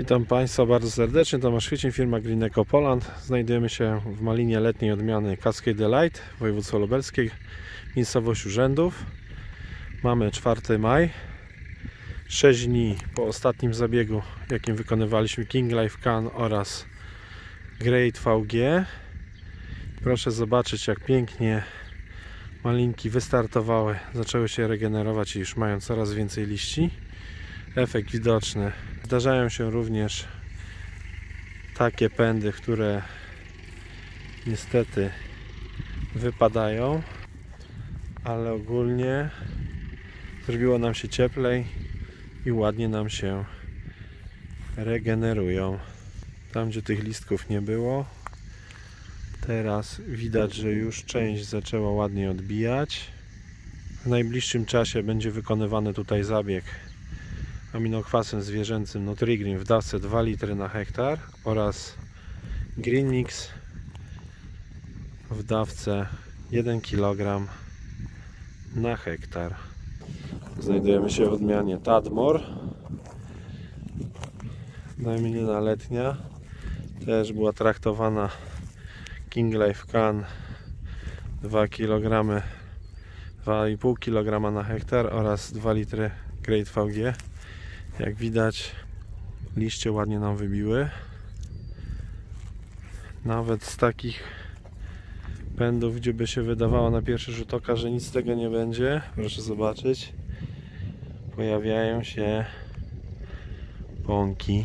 Witam Państwa bardzo serdecznie, Tomasz Wiecin, firma Green Eco Poland. Znajdujemy się w malinie letniej odmiany Cascade Delight, województwo lubelskie, miejscowość Urzędów. Mamy 4 maj, 6 dni po ostatnim zabiegu, jakim wykonywaliśmy KingLife Ca-N oraz Greit VG. Proszę zobaczyć, jak pięknie malinki wystartowały, zaczęły się regenerować i już mają coraz więcej liści. Efekt widoczny. Zdarzają się również takie pędy, które niestety wypadają, ale ogólnie zrobiło nam się cieplej i ładnie nam się regenerują. Tam, gdzie tych listków nie było, teraz widać, że już część zaczęła ładnie odbijać. W najbliższym czasie będzie wykonywany tutaj zabieg aminokwasem zwierzęcym Nutrigreen w dawce 2 litry na hektar oraz Greenmix w dawce 1 kg na hektar. Znajdujemy się w odmianie Tadmor. Najmilina letnia też była traktowana KingLife Ca-N 2 kg, 2,5 kg na hektar oraz 2 litry Greit VG. Jak widać, liście ładnie nam wybiły. Nawet z takich pędów, gdzie by się wydawało na pierwszy rzut oka, że nic z tego nie będzie, proszę zobaczyć, pojawiają się pąki.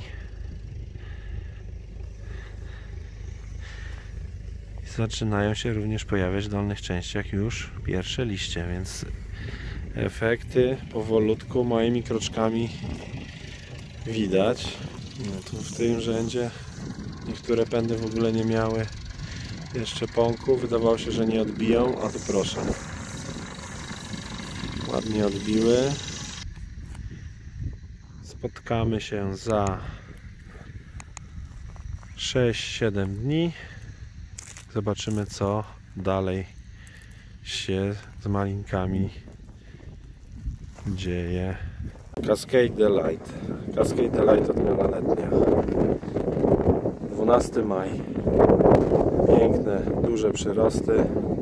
Zaczynają się również pojawiać w dolnych częściach już pierwsze liście, więc efekty powolutku małymi kroczkami widać. No tu w tym rzędzie niektóre pędy w ogóle nie miały jeszcze pąku, wydawało się, że nie odbiją, a tu proszę, ładnie odbiły. Spotkamy się za 6-7 dni. Zobaczymy, co dalej się z malinkami dzieje. Cascade Delight. Cascade Delight odmiana letnia. 12 maj. Piękne, duże przyrosty.